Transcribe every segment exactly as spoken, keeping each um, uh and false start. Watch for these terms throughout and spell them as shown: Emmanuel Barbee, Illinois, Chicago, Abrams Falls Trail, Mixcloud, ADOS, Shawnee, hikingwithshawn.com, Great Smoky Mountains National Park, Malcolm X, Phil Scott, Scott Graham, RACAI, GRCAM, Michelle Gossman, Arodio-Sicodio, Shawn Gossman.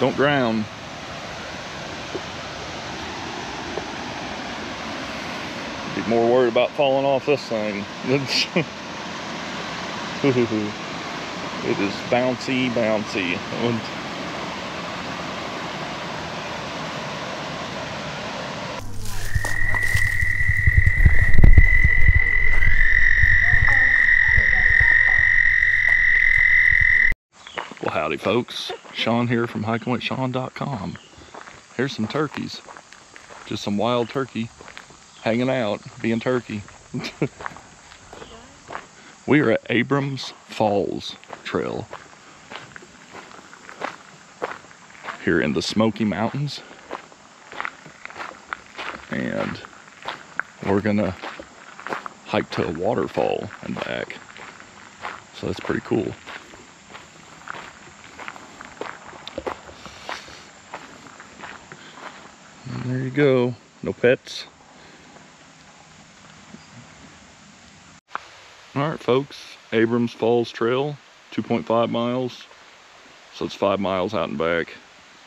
Don't drown. Be more worried about falling off this thing. It is bouncy, bouncy. Well, howdy folks. Shawn here from hiking with shawn dot com. Here's some turkeys. Just some wild turkey hanging out, being turkey. We are at Abrams Falls Trail here in the Smoky Mountains, and we're gonna hike to a waterfall and back, so that's pretty cool. And there you go, no pets. All right, folks, Abrams Falls Trail, two point five miles, so it's five miles out and back.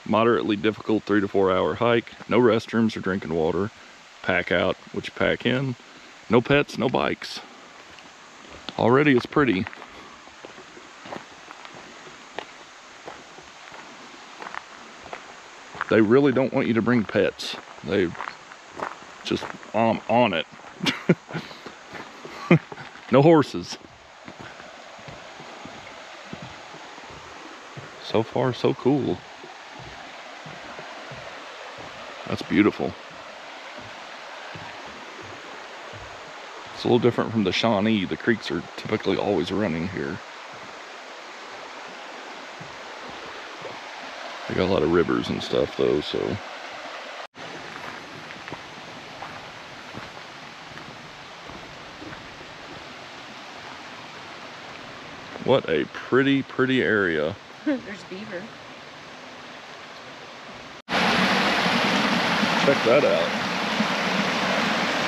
Moderately difficult three to four hour hike. No restrooms or drinking water. Pack out what you pack in. No pets, no bikes. Already it's pretty. They really don't want you to bring pets. They just um, on it. No horses. So far, so cool. That's beautiful. It's a little different from the Shawnee. The creeks are typically always running here. They got a lot of rivers and stuff though, so. What a pretty, pretty area. There's beaver. Check that out.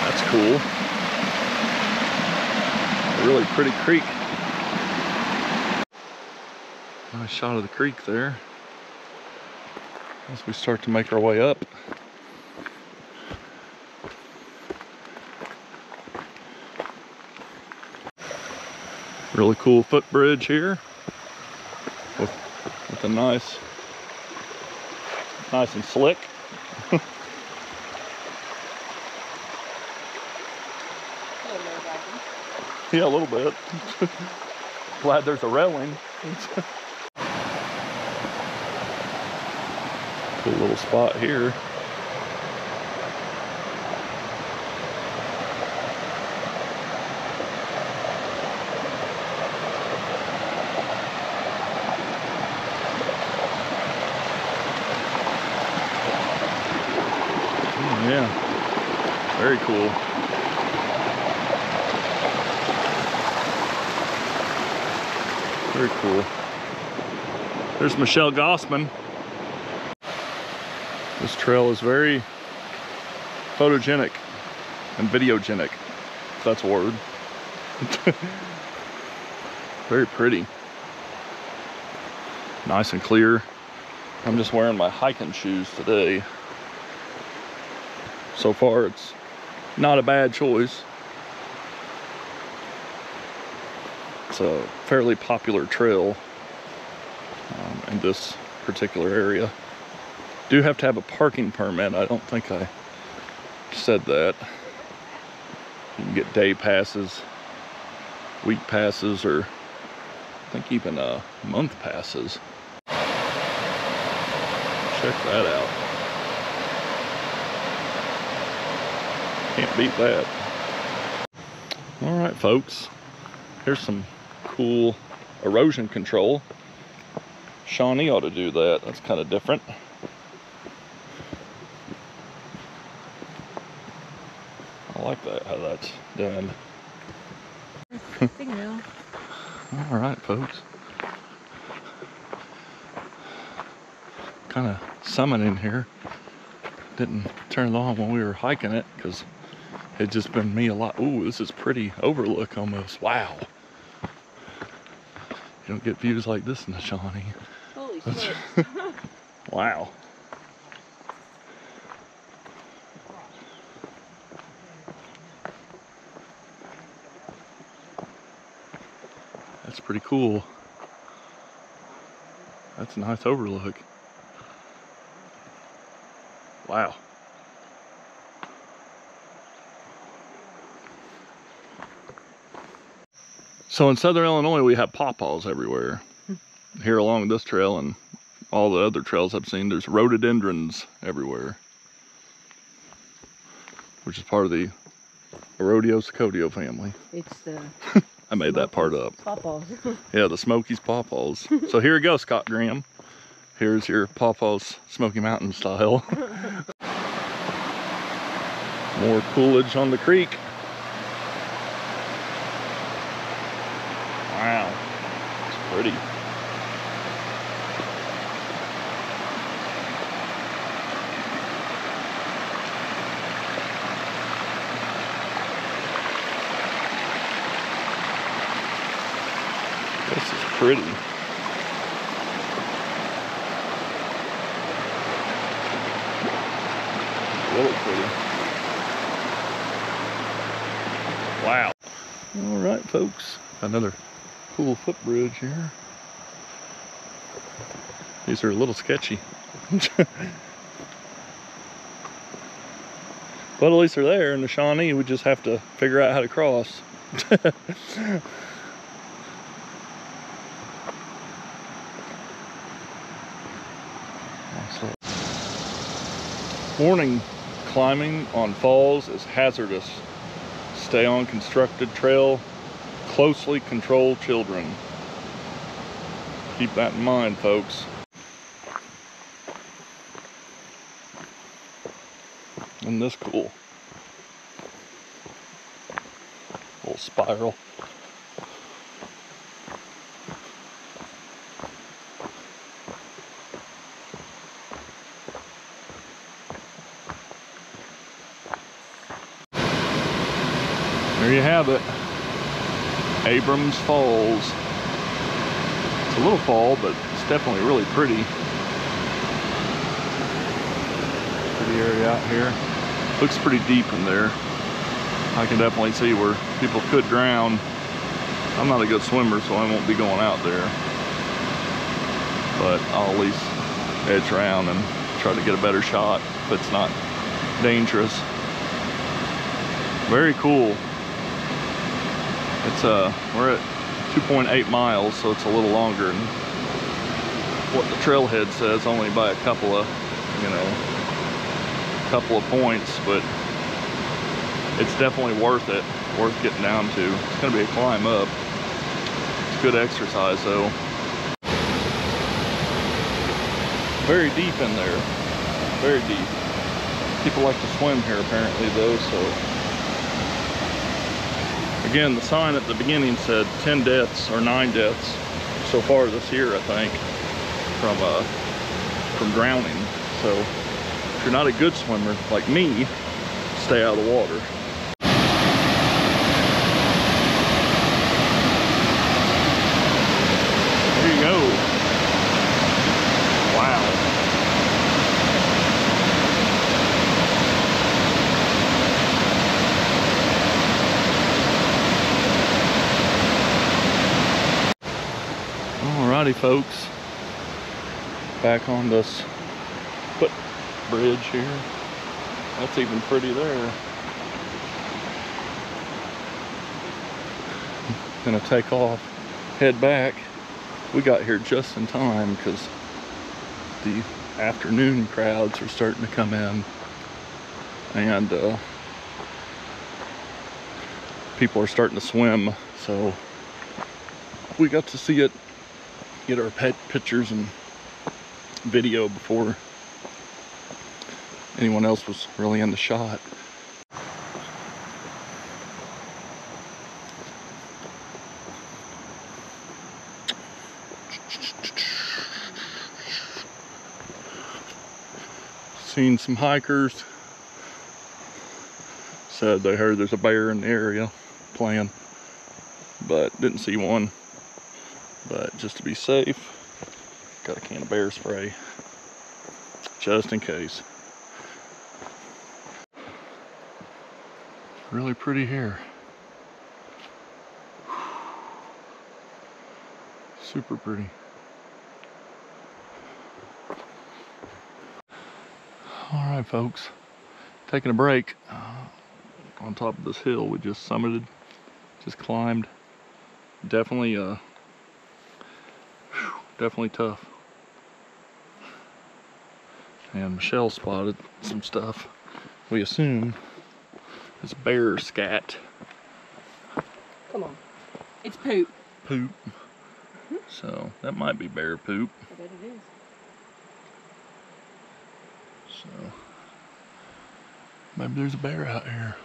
That's cool. A really pretty creek. Nice shot of the creek there. As we start to make our way up. Really cool footbridge here with, with a nice, nice and slick. Yeah, a little bit. Glad there's a railing. Cool little spot here. Yeah, very cool. Very cool. There's Michelle Gossman. This trail is very photogenic and videogenic, if that's a word. Very pretty. Nice and clear. I'm just wearing my hiking shoes today. So far, it's not a bad choice. It's a fairly popular trail um, in this particular area. Do have to have a parking permit. I don't think I said that. You can get day passes, week passes, or I think even uh, month passes. Check that out. Can't beat that. All right, folks. Here's some cool erosion control. Shawnee ought to do that. That's kind of different. I like that, how that's done. Big deal. All right, folks. Kind of summoning here. Didn't turn it on when we were hiking it because it's just been me a lot. Ooh, this is pretty overlook almost. Wow. You don't get views like this in the Shawnee. Holy shit. Wow. That's pretty cool. That's a nice overlook. Wow. So in southern Illinois, we have pawpaws everywhere. Here along this trail and all the other trails I've seen, there's rhododendrons everywhere, which is part of the Arodio-Sicodio family. It's the... I made that part up. Pawpaws. Yeah, the Smokies pawpaws. So here you go, Scott Graham. Here's your pawpaws Smoky Mountain style. More coolage on the creek. Wow, it's pretty. This is pretty. Really pretty. Wow. All right, folks. Another cool footbridge here. These are a little sketchy. But at least they're there in the Shawnee. We just have to figure out how to cross. Warning, climbing on falls is hazardous. Stay on constructed trail. Closely control children. Keep that in mind, folks. Isn't this cool? Little spiral. There you have it, Abrams Falls. It's a little fall, but it's definitely really pretty. Pretty area out here. Looks pretty deep in there. I can definitely see where people could drown. I'm not a good swimmer, so I won't be going out there. But I'll at least edge around and try to get a better shot if it's not dangerous. Very cool. It's uh, we're at two point eight miles, so it's a little longer than what the trailhead says, only by a couple of, you know, a couple of points, but it's definitely worth it, worth getting down to. It's gonna be a climb up. It's good exercise though. Very deep in there, very deep. People like to swim here apparently though, so. Again, the sign at the beginning said ten deaths or nine deaths so far this year, I think, from uh, from drowning. So if you're not a good swimmer like me, stay out of the water. There you go. Alrighty, folks, back on this footbridge here. That's even pretty there. Gonna take off, head back. We got here just in time because the afternoon crowds are starting to come in, and uh, people are starting to swim, so we got to see it. Get our pet pictures and video before anyone else was really in the shot. Seen some hikers, said they heard there's a bear in the area playing, but didn't see one. But just to be safe, got a can of bear spray. just in case. Really pretty here. Super pretty. All right, folks, taking a break uh, on top of this hill we just summited, just climbed. Definitely, uh, whew, definitely tough. And Michelle spotted some stuff. We assume it's bear scat. Come on, it's poop. Poop. Mm-hmm. So that might be bear poop. I bet it is. So maybe there's a bear out here.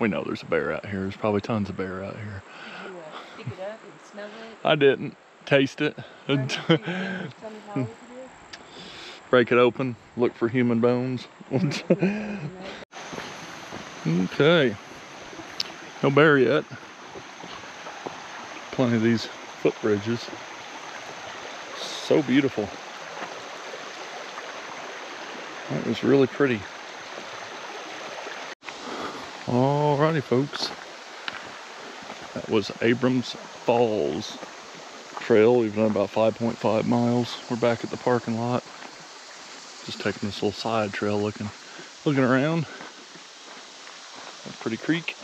We know there's a bear out here. There's probably tons of bear out here. Did you uh, pick it up and smell it? I didn't taste it. Break it open. Look for human bones. Okay. No bear yet. Plenty of these footbridges. So beautiful. That was really pretty. Alrighty, folks. That was Abrams Falls Trail. We've done about five point five miles. We're back at the parking lot. Just taking this little side trail, looking, looking around. A pretty creek.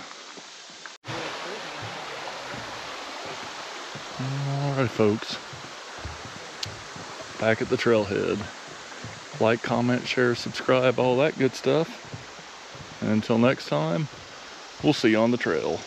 Alright, folks. Back at the trailhead. Like, comment, share, subscribe, all that good stuff. And until next time, we'll see you on the trail.